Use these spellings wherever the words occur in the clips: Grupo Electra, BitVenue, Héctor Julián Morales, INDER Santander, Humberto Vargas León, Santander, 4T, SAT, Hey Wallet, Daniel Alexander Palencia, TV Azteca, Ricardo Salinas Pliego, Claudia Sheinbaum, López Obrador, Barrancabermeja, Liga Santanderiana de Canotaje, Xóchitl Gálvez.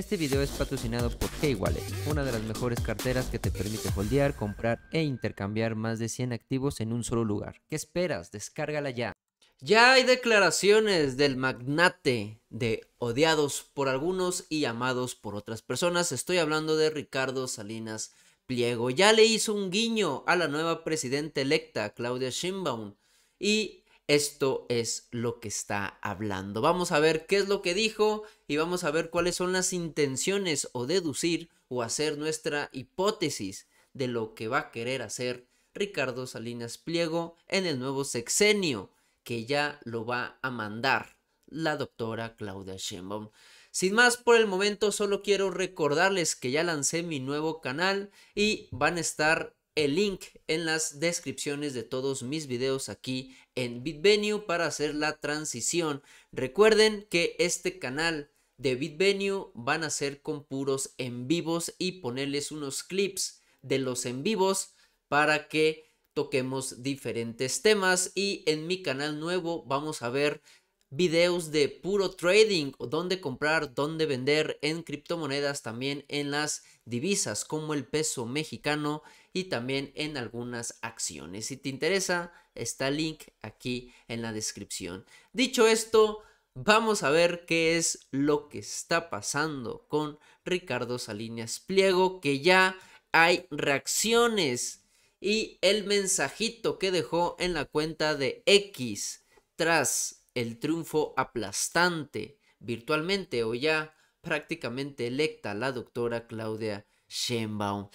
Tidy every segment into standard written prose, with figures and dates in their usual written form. Este video es patrocinado por Hey Wallet, una de las mejores carteras que te permite holdear, comprar e intercambiar más de 100 activos en un solo lugar. ¿Qué esperas? Descárgala ya. Ya hay declaraciones del magnate de odiados por algunos y amados por otras personas. Estoy hablando de Ricardo Salinas Pliego. Ya le hizo un guiño a la nueva presidenta electa, Claudia Sheinbaum. Y esto es lo que está hablando. Vamos a ver qué es lo que dijo y vamos a ver cuáles son las intenciones o deducir o hacer nuestra hipótesis de lo que va a querer hacer Ricardo Salinas Pliego en el nuevo sexenio, que ya lo va a mandar la doctora Claudia Sheinbaum. Sin más por el momento, solo quiero recordarles que ya lancé mi nuevo canal y van a estar el link en las descripciones de todos mis videos aquí en BitVenue para hacer la transición. Recuerden que este canal de BitVenue van a ser con puros en vivos y ponerles unos clips de los en vivos para que toquemos diferentes temas, y en mi canal nuevo vamos a ver videos de puro trading, dónde comprar, dónde vender en criptomonedas, también en las divisas como el peso mexicano y también en algunas acciones. Si te interesa, está el link aquí en la descripción. Dicho esto, vamos a ver qué es lo que está pasando con Ricardo Salinas Pliego, que ya hay reacciones. Y el mensajito que dejó en la cuenta de X tras el triunfo aplastante, virtualmente o ya prácticamente electa, la doctora Claudia Sheinbaum.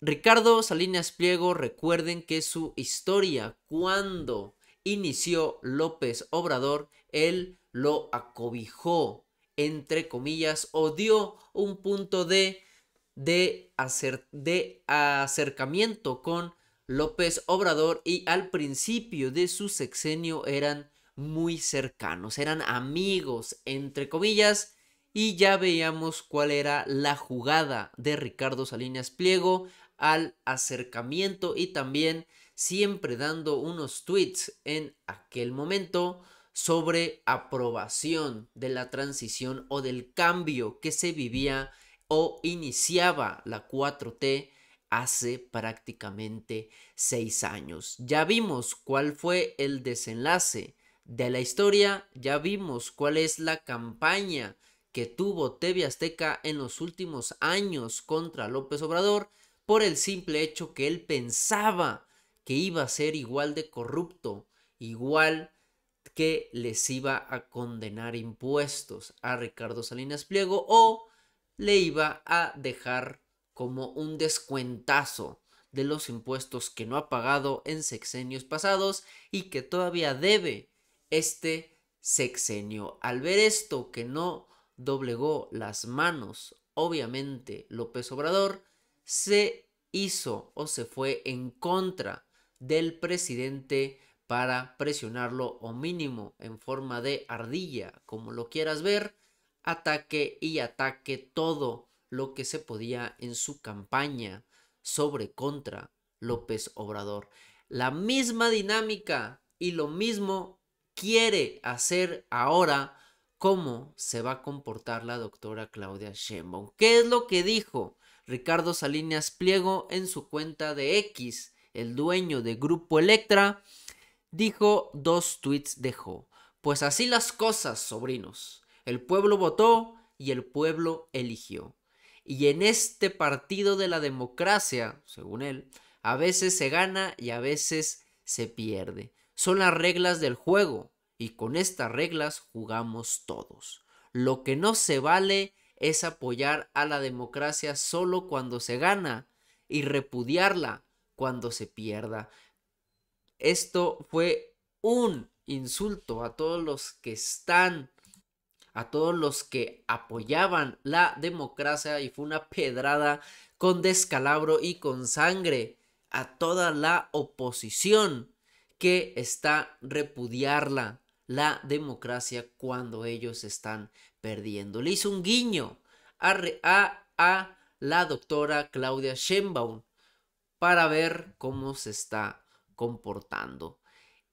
Ricardo Salinas Pliego, recuerden que su historia cuando inició López Obrador, él lo acobijó, entre comillas, o dio un punto de acercamiento con López Obrador, y al principio de su sexenio eran muy cercanos, eran amigos entre comillas, y ya veíamos cuál era la jugada de Ricardo Salinas Pliego al acercamiento, y también siempre dando unos tweets en aquel momento sobre aprobación de la transición o del cambio que se vivía o iniciaba la 4T hace prácticamente 6 años. Ya vimos cuál fue el desenlace de la historia, ya vimos cuál es la campaña que tuvo TV Azteca en los últimos años contra López Obrador, por el simple hecho que él pensaba que iba a ser igual de corrupto, igual que les iba a condenar impuestos a Ricardo Salinas Pliego, o le iba a dejar como un descuentazo de los impuestos que no ha pagado en sexenios pasados y que todavía debe este sexenio. Al ver esto, que no doblegó las manos, obviamente, López Obrador, se hizo o se fue en contra del presidente para presionarlo, o mínimo en forma de ardilla, como lo quieras ver, ataque y ataque todo lo que se podía en su campaña sobre contra López Obrador. La misma dinámica y lo mismo quiere hacer ahora. ¿Cómo se va a comportar la doctora Claudia Sheinbaum? ¿Qué es lo que dijo Ricardo Salinas Pliego en su cuenta de X? El dueño de Grupo Electra dijo, 2 tweets dejó. Pues así las cosas, sobrinos. El pueblo votó y el pueblo eligió. Y en este partido de la democracia, según él, a veces se gana y a veces se pierde. Son las reglas del juego y con estas reglas jugamos todos. Lo que no se vale es apoyar a la democracia solo cuando se gana y repudiarla cuando se pierda. Esto fue un insulto a todos los que están, a todos los que apoyaban la democracia, y fue una pedrada con descalabro y con sangre a toda la oposición que está repudiarla, la democracia, cuando ellos están perdiendo. Le hizo un guiño a la doctora Claudia Sheinbaum para ver cómo se está comportando.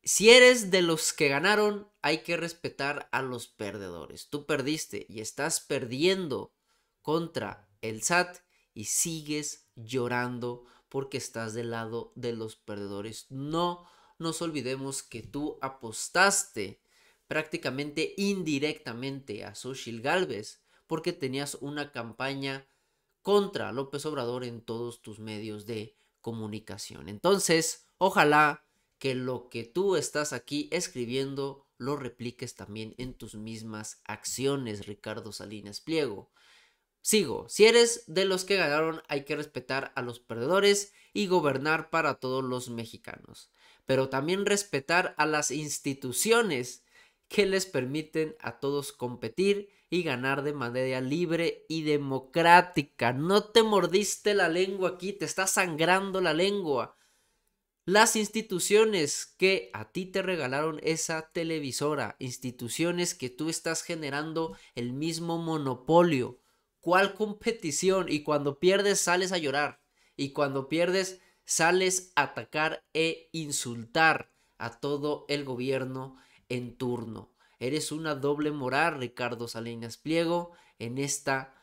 Si eres de los que ganaron, hay que respetar a los perdedores. Tú perdiste y estás perdiendo contra el SAT y sigues llorando porque estás del lado de los perdedores. No nos olvidemos que tú apostaste prácticamente indirectamente a Xóchitl Gálvez porque tenías una campaña contra López Obrador en todos tus medios de comunicación. Entonces, ojalá que lo que tú estás aquí escribiendo lo repliques también en tus mismas acciones, Ricardo Salinas Pliego. Sigo, si eres de los que ganaron, hay que respetar a los perdedores y gobernar para todos los mexicanos, pero también respetar a las instituciones que les permiten a todos competir y ganar de manera libre y democrática. No te mordiste la lengua aquí, te está sangrando la lengua. Las instituciones que a ti te regalaron esa televisora, instituciones que tú estás generando el mismo monopolio. ¿Cuál competición? Y cuando pierdes sales a llorar. Y cuando pierdes sales a atacar e insultar a todo el gobierno en turno. Eres una doble moral, Ricardo Salinas Pliego, en esta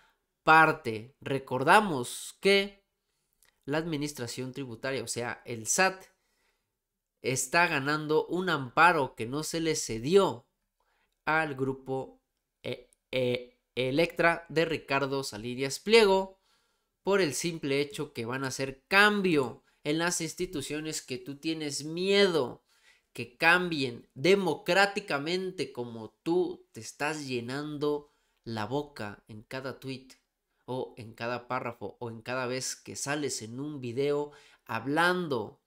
parte. Recordamos que la administración tributaria, o sea, el SAT, está ganando un amparo que no se le cedió al grupo Electra de Ricardo Salinas Pliego por el simple hecho que van a hacer cambio en las instituciones que tú tienes miedo que cambien democráticamente, como tú te estás llenando la boca en cada tweet o en cada párrafo o en cada vez que sales en un video hablando,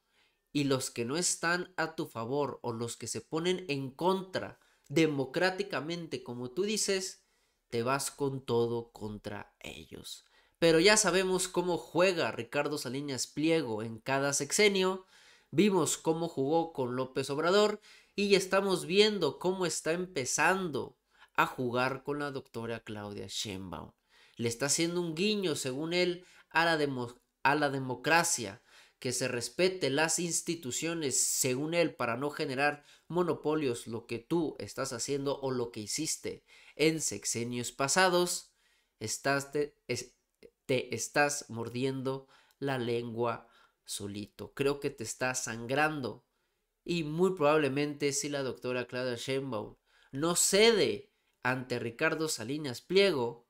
y los que no están a tu favor o los que se ponen en contra democráticamente como tú dices, te vas con todo contra ellos. Pero ya sabemos cómo juega Ricardo Salinas Pliego en cada sexenio. Vimos cómo jugó con López Obrador y estamos viendo cómo está empezando a jugar con la doctora Claudia Sheinbaum. Le está haciendo un guiño, según él, a la democracia, que se respete las instituciones, según él, para no generar monopolios, lo que tú estás haciendo o lo que hiciste en sexenios pasados. Te estás mordiendo la lengua solito. Creo que te está sangrando y muy probablemente si la doctora Claudia Sheinbaum no cede ante Ricardo Salinas Pliego,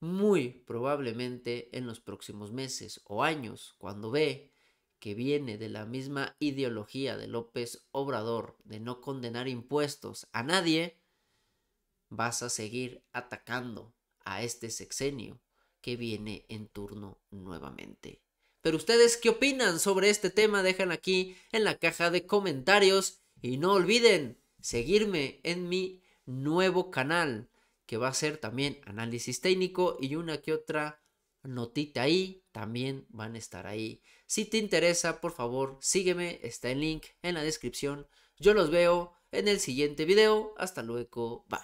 muy probablemente en los próximos meses o años, cuando ve que viene de la misma ideología de López Obrador de no condenar impuestos a nadie, vas a seguir atacando a este sexenio que viene en turno nuevamente. Pero ustedes, ¿qué opinan sobre este tema? Dejan aquí en la caja de comentarios y no olviden seguirme en mi nuevo canal, que va a ser también análisis técnico y una que otra notita ahí, también van a estar ahí. Si te interesa, por favor, sígueme, está el link en la descripción. Yo los veo en el siguiente video. Hasta luego, bye.